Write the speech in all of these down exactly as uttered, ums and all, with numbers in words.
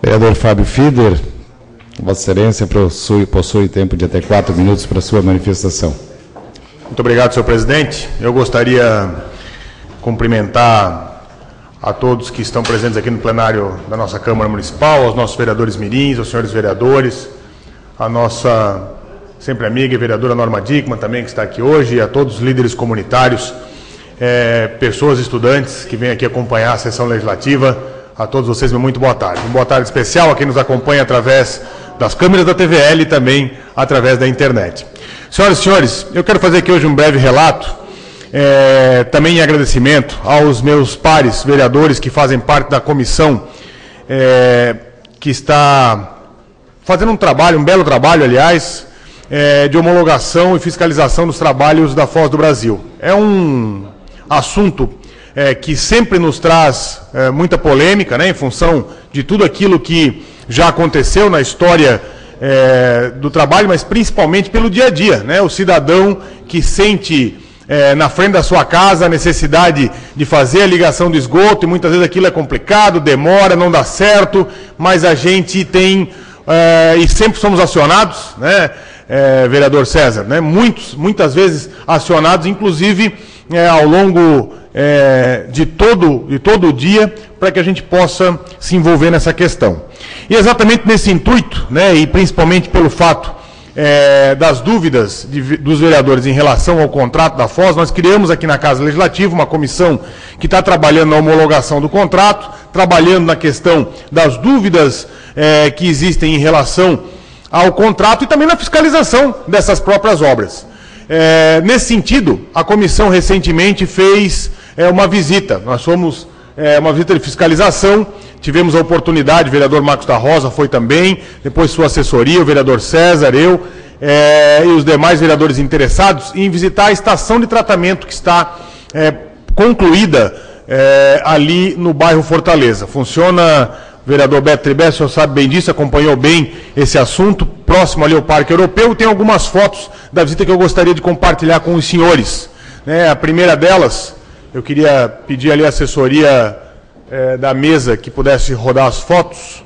Vereador Fábio Fiedler, Vossa Excelência possui, possui tempo de até quatro minutos para sua manifestação. Muito obrigado, senhor presidente. Eu gostaria de cumprimentar a todos que estão presentes aqui no plenário da nossa Câmara Municipal, aos nossos vereadores mirins, aos senhores vereadores, a nossa sempre amiga e vereadora Norma Dickmann também, que está aqui hoje, e a todos os líderes comunitários, é, pessoas, estudantes que vêm aqui acompanhar a sessão legislativa. A todos vocês, muito boa tarde. Uma boa tarde especial a quem nos acompanha através das câmeras da T V L e também através da internet. Senhoras e senhores, eu quero fazer aqui hoje um breve relato, é, também em agradecimento aos meus pares vereadores que fazem parte da comissão, é, que está fazendo um trabalho, um belo trabalho, aliás, é, de homologação e fiscalização dos trabalhos da Foz do Brasil. É um assunto É, que sempre nos traz é, muita polêmica, né, em função de tudo aquilo que já aconteceu na história é, do trabalho, mas principalmente pelo dia a dia, né, o cidadão que sente é, na frente da sua casa a necessidade de fazer a ligação do esgoto, e muitas vezes aquilo é complicado, demora, não dá certo, mas a gente tem, é, e sempre somos acionados, né, é, vereador César, né, muitos, muitas vezes acionados, inclusive é, ao longo... É, de todo de todo o dia, para que a gente possa se envolver nessa questão. E exatamente nesse intuito, né, e principalmente pelo fato é, das dúvidas de, dos vereadores em relação ao contrato da F O S, nós criamos aqui na Casa Legislativa uma comissão que está trabalhando na homologação do contrato, trabalhando na questão das dúvidas é, que existem em relação ao contrato e também na fiscalização dessas próprias obras. É, nesse sentido, a comissão recentemente fez é, uma visita, nós fomos é, uma visita de fiscalização, tivemos a oportunidade, o vereador Marcos da Rosa foi também, depois sua assessoria, o vereador César, eu é, e os demais vereadores interessados em visitar a estação de tratamento que está é, concluída é, ali no bairro Fortaleza. Funciona, o vereador Beto Tribé, o senhor sabe bem disso, acompanhou bem esse assunto, próximo ali ao Parque Europeu. Tem algumas fotos da visita que eu gostaria de compartilhar com os senhores, né? A primeira delas, eu queria pedir ali a assessoria eh, da mesa que pudesse rodar as fotos.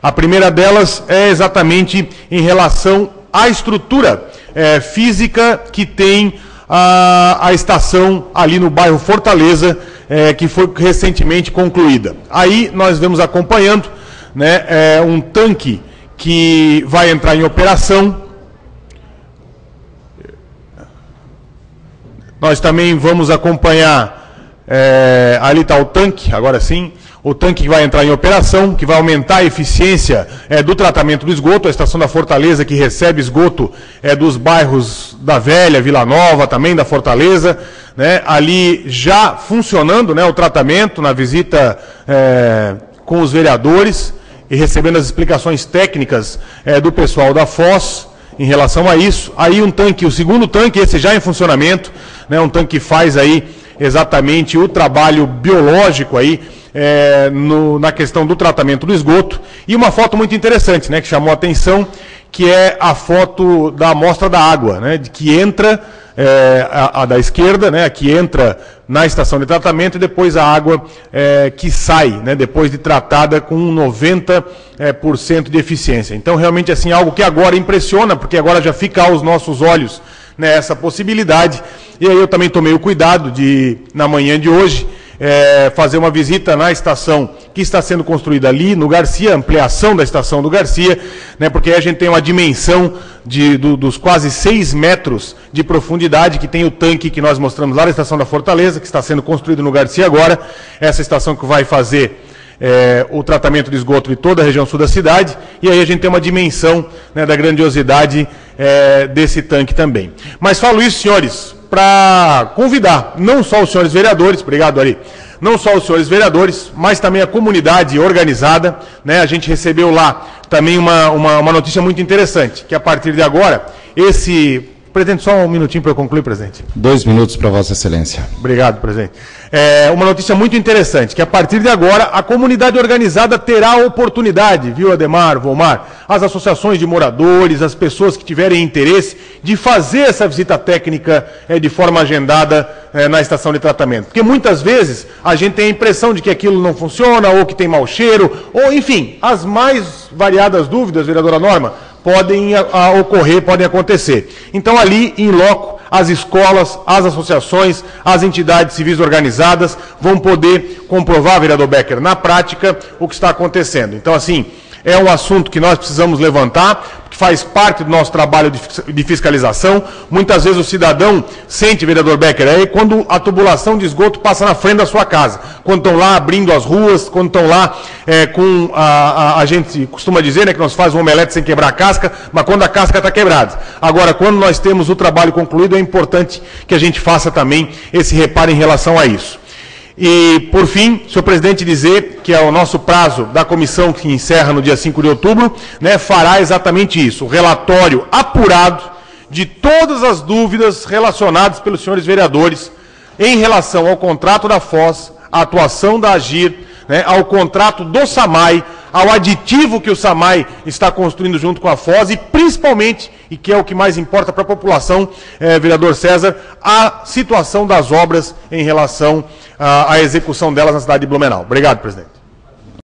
A primeira delas é exatamente em relação à estrutura eh, física que tem a, a estação ali no bairro Fortaleza, eh, que foi recentemente concluída. Aí nós vemos acompanhando, né, eh, um tanque que vai entrar em operação. Nós também vamos acompanhar, é, ali está o tanque, agora sim, o tanque que vai entrar em operação, que vai aumentar a eficiência é, do tratamento do esgoto, a estação da Fortaleza, que recebe esgoto é, dos bairros da Velha, Vila Nova, também da Fortaleza, né, ali já funcionando, né, o tratamento, na visita é, com os vereadores, e recebendo as explicações técnicas é, do pessoal da F O S em relação a isso. Aí um tanque, o segundo tanque, esse já em funcionamento, né, um tanque que faz aí exatamente o trabalho biológico aí, é, no, na questão do tratamento do esgoto. E uma foto muito interessante, né, que chamou a atenção, que é a foto da amostra da água, né, de que entra, é, a, a da esquerda, né, a que entra na estação de tratamento, e depois a água é, que sai, né, depois de tratada com noventa por cento é, por cento de eficiência. Então, realmente, assim, algo que agora impressiona, porque agora já fica aos nossos olhos, né, essa possibilidade. E aí eu também tomei o cuidado de, na manhã de hoje, É, fazer uma visita na estação que está sendo construída ali, no Garcia, ampliação da estação do Garcia, né, porque aí a gente tem uma dimensão de, do, dos quase seis metros de profundidade, que tem o tanque que nós mostramos lá na estação da Fortaleza, que está sendo construído no Garcia agora, essa estação que vai fazer é, o tratamento de esgoto de toda a região sul da cidade, e aí a gente tem uma dimensão, né, da grandiosidade é, desse tanque também. Mas falo isso, senhores, para convidar não só os senhores vereadores, obrigado Ari, não só os senhores vereadores, mas também a comunidade organizada, né? A gente recebeu lá também uma, uma, uma notícia muito interessante, que a partir de agora, esse Presidente, só um minutinho para eu concluir, presidente. Dois minutos para Vossa Excelência. Obrigado, presidente. É uma notícia muito interessante, que a partir de agora a comunidade organizada terá a oportunidade, viu, Ademar, Vomar, as associações de moradores, as pessoas que tiverem interesse de fazer essa visita técnica é, de forma agendada é, na estação de tratamento. Porque muitas vezes a gente tem a impressão de que aquilo não funciona, ou que tem mau cheiro, ou enfim, as mais variadas dúvidas, vereadora Norma, podem a, a ocorrer, podem acontecer. Então, ali, em loco, as escolas, as associações, as entidades civis organizadas vão poder comprovar, vereador Becker, na prática, o que está acontecendo. Então, assim, é um assunto que nós precisamos levantar, que faz parte do nosso trabalho de fiscalização. Muitas vezes o cidadão sente, vereador Becker, aí quando a tubulação de esgoto passa na frente da sua casa, quando estão lá abrindo as ruas, quando estão lá é, com, a, a, a gente costuma dizer, né, que nós faz um omelete sem quebrar a casca, mas quando a casca está quebrada. Agora, quando nós temos o trabalho concluído, é importante que a gente faça também esse reparo em relação a isso. E, por fim, senhor presidente, dizer que é o nosso prazo da comissão, que encerra no dia cinco de outubro, né, fará exatamente isso, o relatório apurado de todas as dúvidas relacionadas pelos senhores vereadores em relação ao contrato da F O S, à atuação da Agir, né, ao contrato do Samae, ao aditivo que o Samae está construindo junto com a F O S e, principalmente, e que é o que mais importa para a população, eh, vereador César, a situação das obras em relação à execução delas na cidade de Blumenau. Obrigado, presidente.